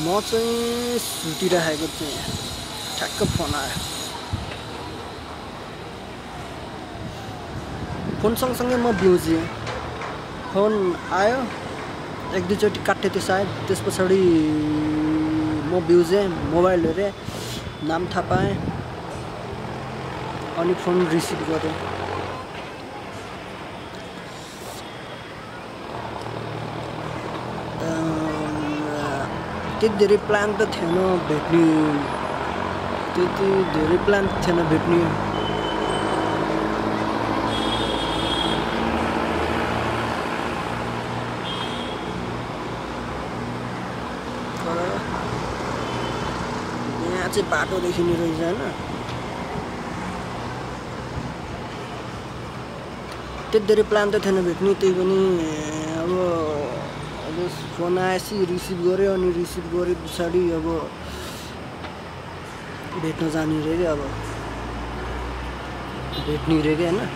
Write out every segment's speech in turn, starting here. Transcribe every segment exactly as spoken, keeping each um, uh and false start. मौसम सूटी रहा है कुत्ते ठक्कर फोना है फोन संग संगे मैं ब्यूज़ी फोन आया एक दिन चोटी काटे तो शायद तीस पसड़ी मैं ब्यूज़ी मोबाइल ले रहे नाम था पाए और ये फोन रिसीव करे This is the plan that you know, Bethany. This is the plan that you know, Bethany. That's a part of the reason. This is the plan that you know, Bethany. Phone आएसी receive करे और नहीं receive करे दूसरी अब बैठना जानी रह गया अब बैठ नहीं रह गया ना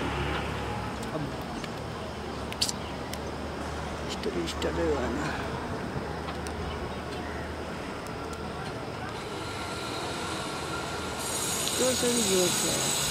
अब स्टडी स्टडी हुआ ना तो सही है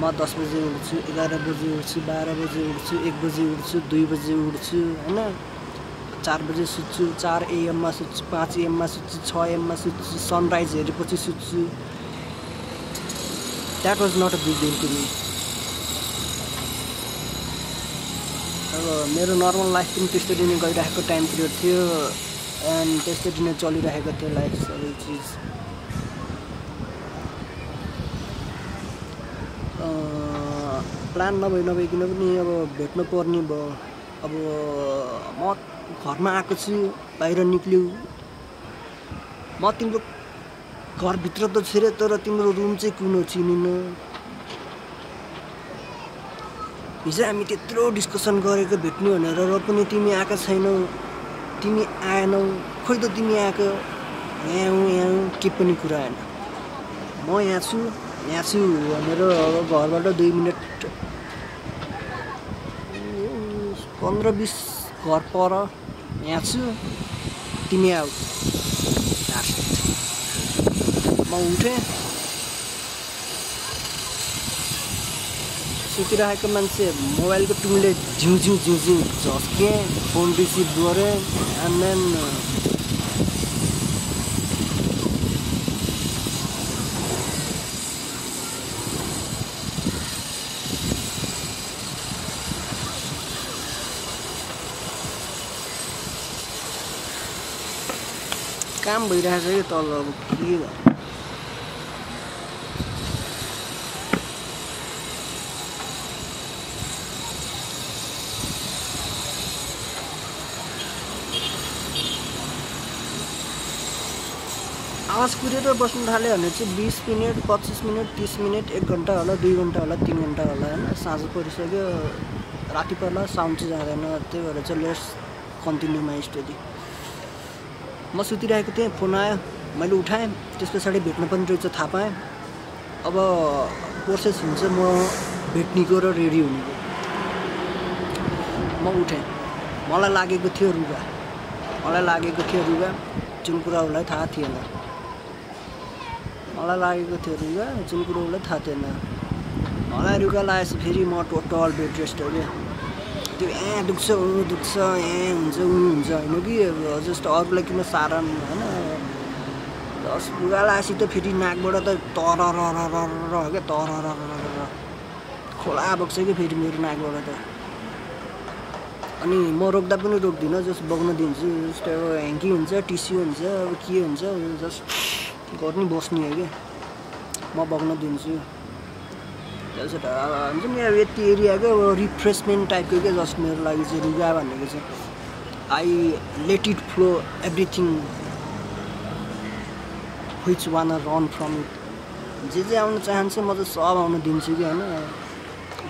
मैं दस बजे उड़ती हूँ, ग्यारह बजे उड़ती हूँ, बारह बजे उड़ती हूँ, एक बजे उड़ती हूँ, दो बजे उड़ती हूँ, है ना? चार बजे सोचती हूँ, चार एम में सोचती हूँ, पाँच एम में सोचती हूँ, छः एम में सोचती हूँ, सनराइज़ है, रिपोर्टी सोचती हूँ। That was not a big deal to me. मेरे normal life में टेस्टेड इन्हें कोई रह को time period थी, and टेस्टेड इन्हें चौली रह को थे life सारी चीज़ प्लान ना भाई ना भाई किन्हों भी अब बैठना पड़ नहीं बो अब मौत घर में आकर सी बाहर निकली मौत तीन लोग घर भीतर तो सिरे तो राती में रूम से क्यों ना चीनी ना इसे हम इतने तो डिस्कशन करेंगे बैठने वाले रात को नहीं तीन आकर सही ना तीन आया ना कोई तो तीन आकर यहाँ यहाँ किपनी कराया ना मौत यहाँ सु यहाँ से मेरे घर वाला दो मिनट पंद्रह बीस घर पर यहाँ से तीन आउट मैं उठे सोच रहा है कि मन से मोबाइल को टूले झिंग झिंग झिंग झिंग जॉस के फोन रिसीव करे एंड देन काम भी रह जाएगा तो लोग ये आज पूरे तो बस निकाले होने चाहिए बीस मिनट, पच्चीस मिनट, तीस मिनट, एक घंटा वाला, दो घंटा वाला, तीन घंटा वाला है ना सांस पर इसे के राती पर ला साउंड से जा रहा है ना तो वाला चलो कंटिन्यू माय स्टडी मैं सोती रहा कि तेरे फोन आया मैं लोग उठाएं जिसपे साढ़े बैठना पंद्रह जो था पाएं अब कोर्सेस उनसे मैं बैठने को और रेडी होने को मैं उठाएं माला लागे को थियो रुगा माला लागे को थियो रुगा चुनकुरा वाला था थिया ना माला लागे को थियो रुगा चुनकुरा वाला था थिया ना हलाइरुका लागेछ फेरि म टोटल बेड रेस्ट हो के त्यो ए दुख्छ उ दुख्छ ए हुन्छ उ हुन्छ हैन कि जस्ट अरूलाई किन सारा हैन दस रुगा लागेछ त फेरि नाकबाट त तर र र र र के तर र र खोला बग्छ के फेरि मेरो नाकबाट त अनि म रोक्दा पनि रोक्दिन जस्ट बग्न दिन्छु जस्ट अब ह्याङ्की हुन्छ टिस्यु हुन्छ अब के हुन्छ जस्ट गर्ने बस्ने हो के म बग्न दिन्छु त्यसो त हुन्छ नि अब यति एरियाको रिफ्रेशमेन्ट टाइपको के जस्ट मेरो लागि चाहिँ रुगा भनेको चाहिँ I let it flow everything which one run from it जे जे आउन चाहन्छ म त सब आउन दिन्छु के हैन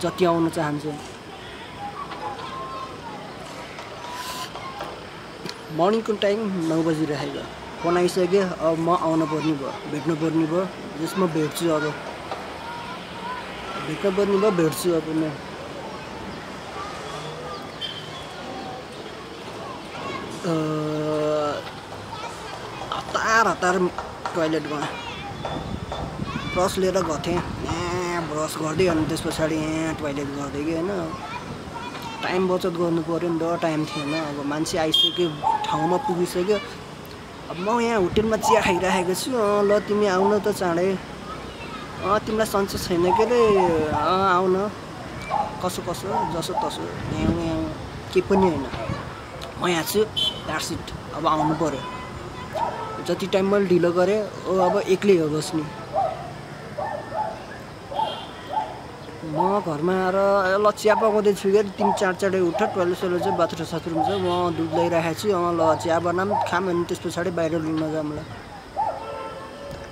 जति आउन चाहन्छ मॉर्निंग को टाइम नौ बजे रहेगा बनाइसके अब म आउन पर्ने भयो भेट्न पर्ने भयो जसमा भेट्छु अब भेट्न पर्ने भयो भेट्छु अब म हतार हतार टोयलेट गएँ ब्रस लिएर गएको थिएँ यहाँ ब्रस गर्दै अनि त्यस पछाडि यहाँ टोयलेट गर्दै कि हैन टाइम बचत गर्नु पर्यो नि त टाइम थिएन अब मान्छे आइसक्यो ठाउँमा पुगिसक्यो अब म यहाँ होटेलमा चिया खाइराखेको छु ल तिमी आउन त चाँडै अँ तिमीलाई सन्चो छैन के रे अँ आउन कसो कसो जसो तसो यहाँ यहाँ के पनि हैन म यहाँ छु द्याट्स इट अब आउनु पर्यो जति टाइम मैले ढिलो गरेँ ओ अब एक्लै हो बस्ने म घरमा आएर ल चिया पकाउँदै छु के तिमी चाँडचाँडै उठ टोयलेट सोयलेट चाहिँ बाथरुम साथरुम छ म दुध ल्याइराखेको छु अँ ल चिया बनाऊँ खाऊँ अनि त्यस पछाडि बाहिर लिन जाउँला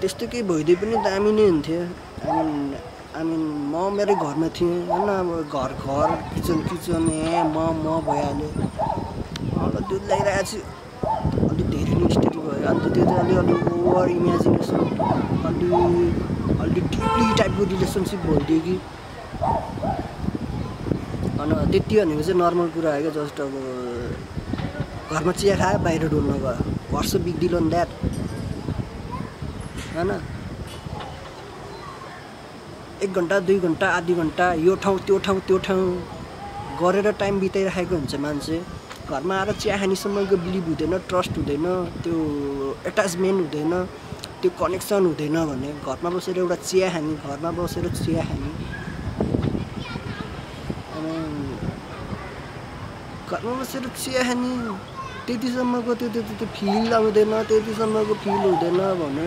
त्यस्तो केही भइदिए पनि दामी नै हुन्थ्यो आई मिन म मेरो घरमा थिएँ हैन अब घर घर किचन किचन ए म म भइहालेँ ल दुध ल्याइराखेको छु अलिक धेरै नै स्टडी भयो अन्त त्यो चाहिँ अलि अलि ओभर इमेजिनेसन अलि अलि डिप्ली टाइपको रिलेसनसिप भइदियो कि अनि त्यति भनेको चाहिँ नर्मल कुरा हो क्या जस्ट अब घरमा चिया खायो बाहिर डुल्न गयो वर्ष बिग डिल अन द्याट हैन एक घन्टा दुई घन्टा आधी घन्टा यो ठाउँ त्यो ठाउँ त्यो ठाउँ गरेर टाइम बिताइराखेको हुन्छ मान्छे घरमा आएर चिया खानेसम्मको बिलिभ हुँदैन ट्रस्ट हुँदैन त्यो एट्याचमेन्ट हुँदैन त्यो कनेक्सन हुँदैन भने घरमा बसेर एउटा चिया खाने घरमा बसेर चिया खाने घरमा बसेर चिया खाने त्यतिसम्मको त्यो त्यो त्यो फिल आउँदैन त्यतिसम्मको फिल हुँदैन भने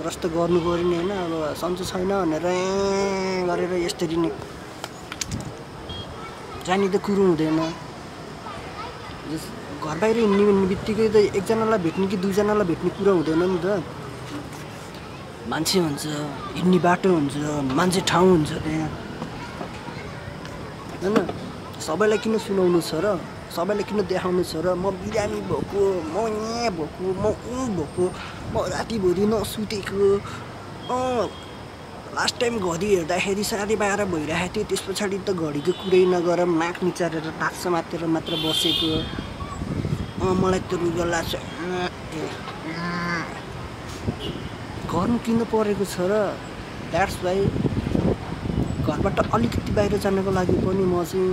ब्रस त गर्नु पऱ्यो नि हैन अब सन्चो छैन भनेर ए गरेर यसरी नै जाने त कुरो हुँदैन जस घर बाहिर हिँड्ने भन्ने बित्तिकै त एकजनालाई भेट्ने कि दुईजनालाई भेट्ने कुरा हुँदैन नि त मान्छे हुन्छ हिँड्ने बाटो हुन्छ मान्छे ठाउँ हुन्छ त्यहाँ हैन सबैलाई किन सुनाउनु छ र सबैले किन देखाउनु छ र म बिरामी भएको म यहाँ भएको म ऊ भएको म रातिभरि नसुतेको लास्ट टाइम घडी हेर्दाखेरि साढे बाह्र भइरहेको थियो त्यस पछाडि त घडीको कुरै नगर नाक निचारेर नाक समातेर मात्र बसेको अँ मलाई त्यो रुगा लाग्छ गर्नु किन परेको छ र द्याट्स वाइ घरबाट अलिकति बाहिर जानको लागि पनि म चाहिँ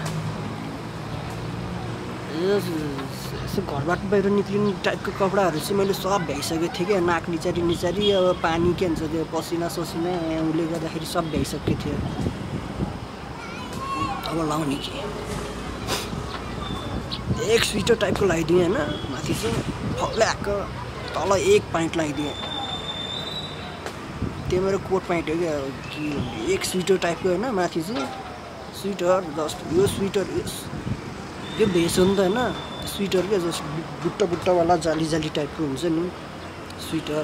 यसो घरबाट बाहिर निक्लिने टाइपको कपडाहरू चाहिँ मैले सब भ्याइसकेको थिएँ क्या नाक निचारी निचारी अब पानी के हुन्छ त्यो पसिना ससिना उसले गर्दाखेरि सब भ्याइसकेको थियो अब लाउने के एक स्वेटर टाइपको लगाइदिएँ हैन माथि चाहिँ फक्ल्याएको तल एक पैंट लगाइदिएँ त्यो मेरो कोट पैंट हो क्या कि एक स्वेटर टाइपको हैन माथि चाहिँ स्वेटर जस्ट यो स्वेटर यो भेष हो नि त हैन स्वेटर के जस्ट बुट्टा बुट्टा वाला जाली जाली टाइपको हुन्छ नि स्वेटर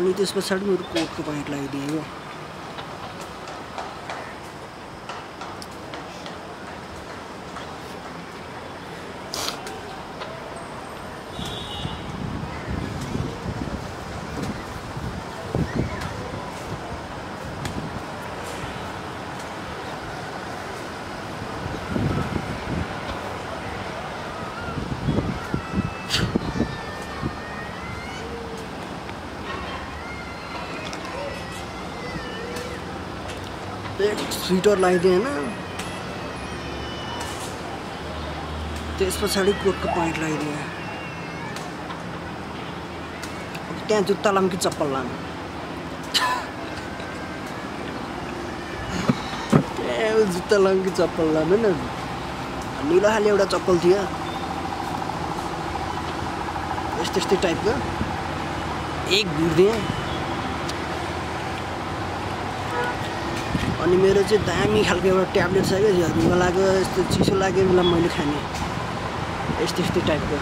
अनि त्यस पछाडी मेरो कोटको पैंट लगाइदिएँ स्वेटर लगाइदिएँ हैन त्यस पछाडी कोटको पैंट लगाइदिएँ त्यहाँ जुत्ता लाम कि चप्पल लाम त्यहाँ जुत्ता लाम कि चप्पल लाम हैन निलो खाले एउटा चप्पल थियो यस्तो यस्तो टाइपको एक भिडिदिएँ अनि मेरो चाहिँ दामी खालको एउटा ट्याब्लेट छ के झर्न लाग्यो यस्तो चिसो लाग्यो मलाई मैले खाने यस्तो यस्तो टाइपको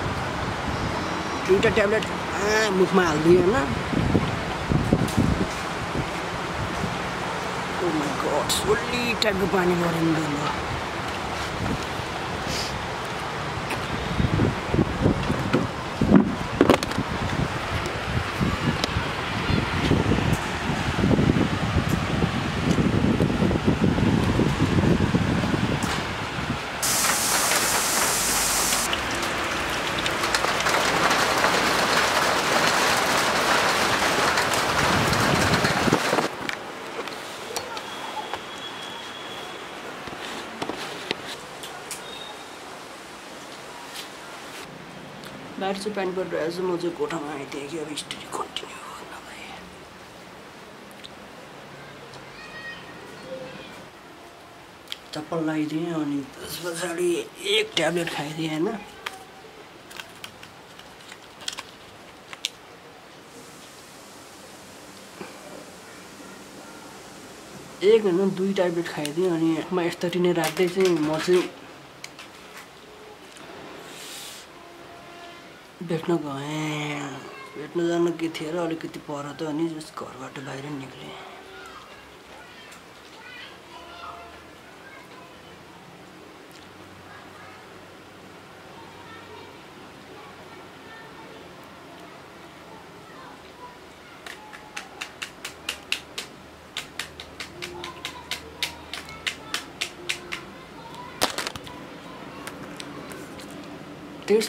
दुईटा ट्याब्लेट आ मुखमा हाल्दिएँ हैन ओ माय गॉड सोली टाइपको पानी मरिँदैन That's the pen but as much a good amount take your history continue. Chapel lie there on this was already eight tablet high the end. Egg and do it I bit high the only my thirteen at this in भेट्न गएँ भेट्न जान के थियो र अलिकति पर त अनि जस घरबाट बाहिर निक्ले This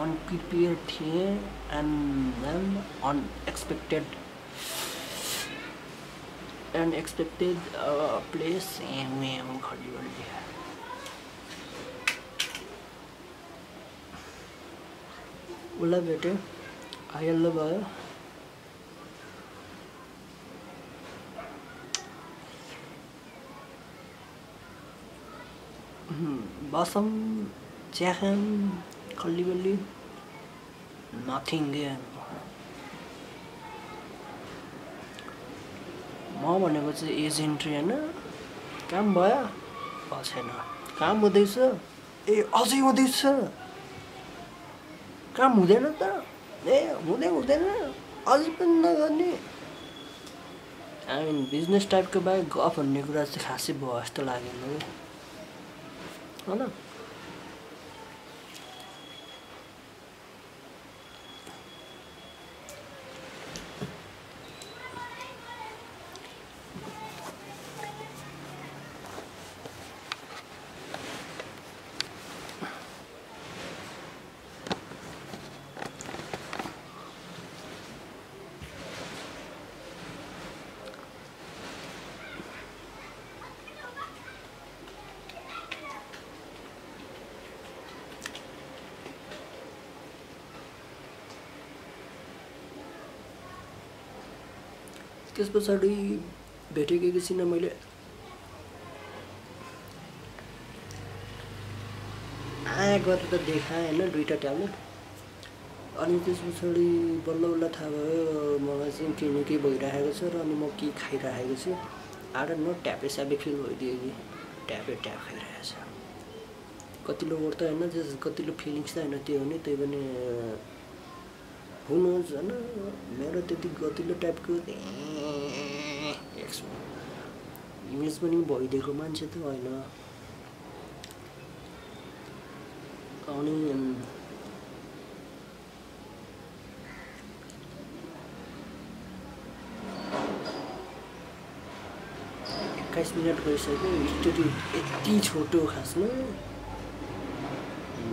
Unprepared here and then unexpected unexpected uh, place and we am Ulla bete I love hmm basam chahan Collectively, nothing again. Mom and I was agent trainer. Come by, pass him. Come with this, sir. Eh, also with this, sir. Come with another. Eh, with another. Husband, no, I mean, business type के बाय golf and निगरानी से खासी बहुत तो लगे लोग, है ना? त्यस पछाडी भेटेकै किसिमले मैले आए गरेर त देखाए हैन दुईटा ट्याब्लेट अनि त्यस पछाडी बल्ल बल्ल थाहा भयो मलाई चाहिँ के के भइराखेको छ र अनि म के खाइराखेको छु आडा न ट्याबे साबे फिल भइदियो कि ट्याबे ट्याब खाइराखेको छ कतिलो वर्त हैन जस कतिलो फिलिङ्स हैन त्यो हुने त्यै पनि Who knows? I मेरो त्यति गतिलो टाइपको इमेज पनि भइदिएको मान्छे त हैन अनि एक्काइस मिनेट भइसक्यो स्टोरी यति छोटो खासमा I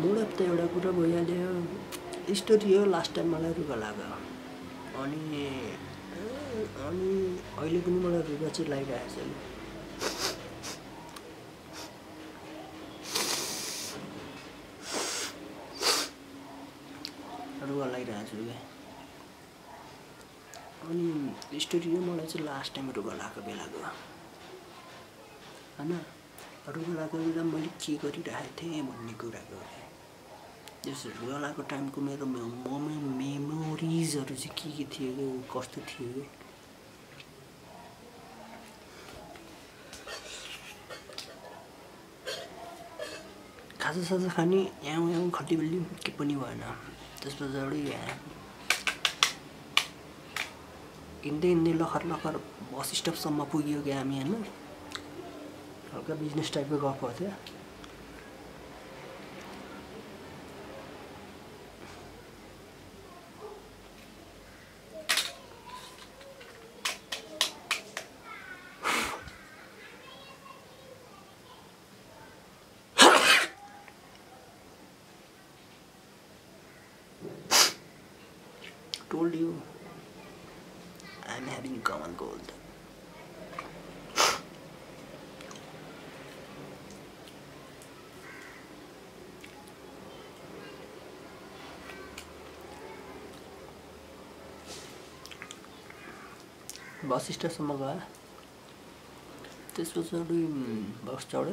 Mula up the yoda kura boya le story yo last time mala ruga laga. Ani ani oil kuni mala ruga chhi laga hai sir. Ruga laga hai sir. Ani story yo mala chhi last time ruga laga be laga. Ana ruga laga bela mali kya kari rahe the mani kura kare. This real life time को मेरो memories और जो की थी कष्ट थी खासा सासा खानी याँ याँ खट्टी बल्ली के पनी वाला दस बजाड़ी याँ इंदे इंदे लखर लखर बॉस स्टॉप सम्मा पूरी हो गया मैं ना आपका बिजनेस टाइप का काम होता है Told you, I'm having common cold. Bus station Samaga. This was a bus stop.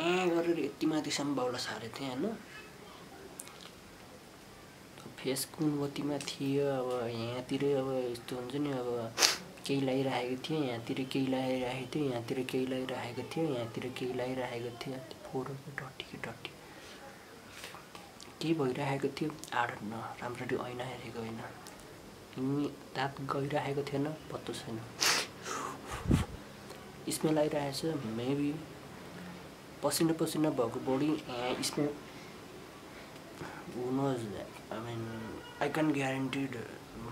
I got a timati some bowlers are at Yes, कुनवती में थी अब यहाँ तेरे अब स्टोन्स ने अब कई लाई रहेगी थी यहाँ तेरे कई लाई रहेगी थी यहाँ तेरे कई लाई रहेगी थी यहाँ तेरे कई लाई रहेगी थी फोर के डॉटी के डॉटी की बोई रहेगी थी आठ ना रामराटी आई ना है रहेगा भी ना इन्हीं ताप गई रहेगी थी ना पत्तों से ना इसमें लाई रहेगी सर मैं भी पसीना पसीना बाग बॉडी इसमें Who knows? I mean, I can guarantee that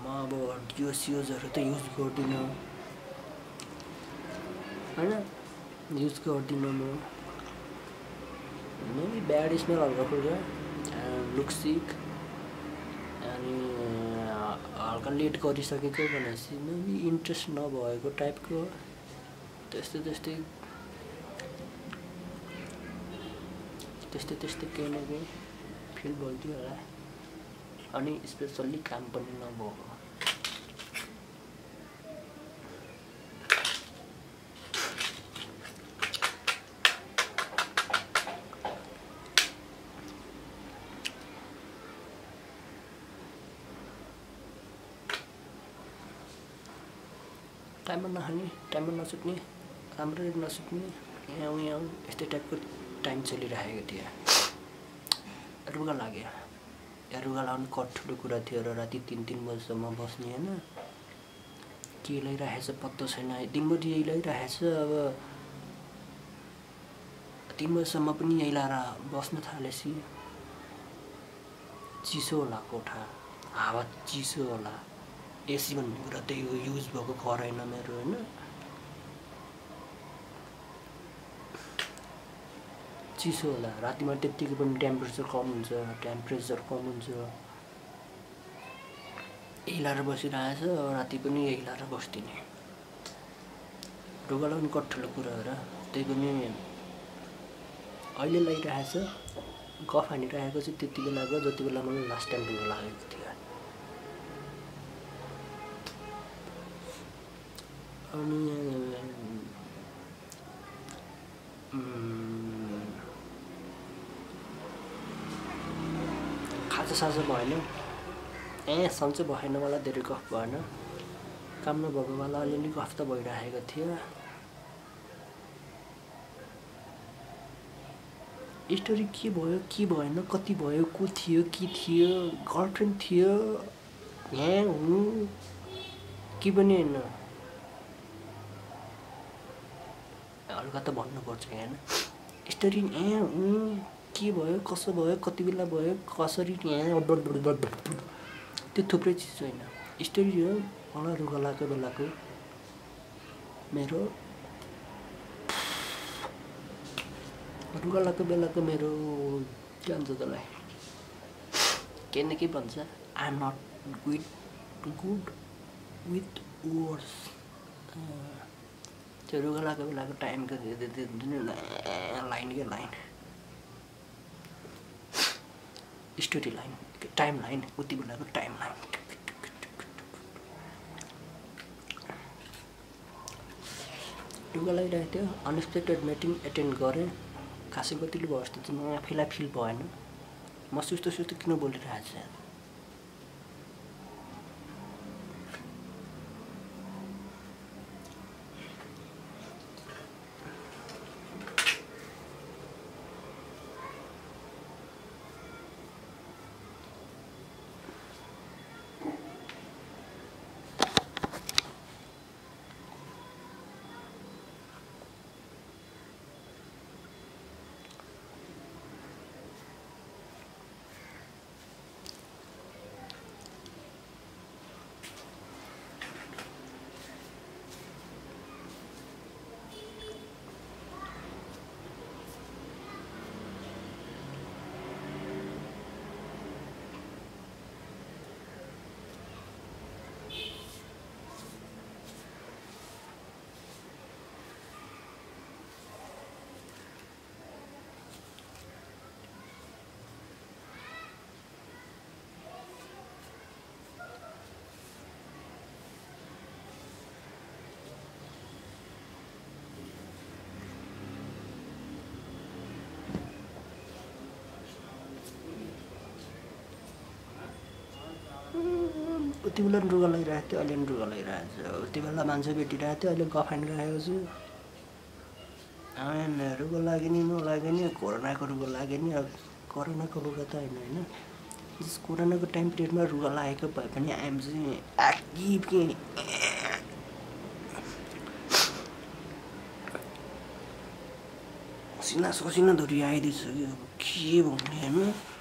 I will use use Gordino. I know. Use Gordino. Maybe bad smell alcohol and look sick. And alcohol late Gordy Saki Koganas. Maybe interest no boy. Go type go. Test it, test it. Test it, test it again. Feel bolti hola ani especially kaam pani nabheko time ma hani time ma nasutne ramro nasutne yau yau este type ko time chali raheko thiyo रुगा लागे यार रुगा लाउन कठोर कुरा थियो र राति 3 3 बजेसम्म बस्ने हैन ल्याइराखेछ पत्तो छैन दिनभरि यही ल्याइराखेछ अब तीन बजेसम्म पनि यही लाएर बस्न थालेसी चिसो होला कोठा हावा चिसो होला एसी भन्ने कुरा त्यही हो युज भएको फरैन मेरो हैन चिसो होला रातिमा त्यतिकै पनि टेम्परेचर कम हुन्छ टेम्परेचर कम हुन्छ एलार बसिरहेछ राति पनि एलार बस्दिने रोगला पनि कठोर कुरा हो र त्यही पनि अहिले लागिरहेछ गफ हानिरहेको चाहिँ त्यति बेलाको जति बेला मलाई लास्ट टाइम रोग लागेको थियो अनि खाजा साजा भएन ए सन्चै भएन मलाई धेरै गफ भएन काम नभएको बेला अलिअलि गफ त भइरहेको थियो स्टोरी के भयो के भएन कति भयो को थियो के थियो गर्लफ्रेन्ड थियो यहाँ हुनु के पनि हैन हल्का त भन्नुपर्छ हैन स्टोरी यहाँ हुनु के भयो कसो भयो कति बेला भयो कसरी यहाँ त्यो थुप्रै चिज हैन स्टोरी हो मलाई रुगलाको बेलाको मेरो रुगलाको बेलाको मेरो जान्छ तलाई केन के भन्छ I am not good good with words त्यो रुगलाको बेलाको टाइमको लाइन के line story line time line उति बेलाको टाइम लाइन रुगलाई राख्यो अनएक्सपेक्टेड मिटिङ एटेन्ड गरे खासै गतिले भयो जस्तो चाहिँ म आफैलाई फिल भएन म सुस्तो सुस्तो किन बोलिरहेछ उति बेला रुगा लागिरहेको थियो अहिले रुगा लागिरहेको छ उति बेला मान्छे भेटिरहेको थियो अहिले गफ हानिरहेको छु आएन रुगा लाग्यो नि नलाग्यो नि कोरोनाको रुगा लाग्यो नि अब कोरोनाको रुगा त हैन हैन जस कोरोनाको टाइम पिरियडमा रुगा लागेको भए पनि आइएम चाहिँ एक्टिभ के सिना सोसिना धुरी आइदिसक्यो अब के भन्ने हैन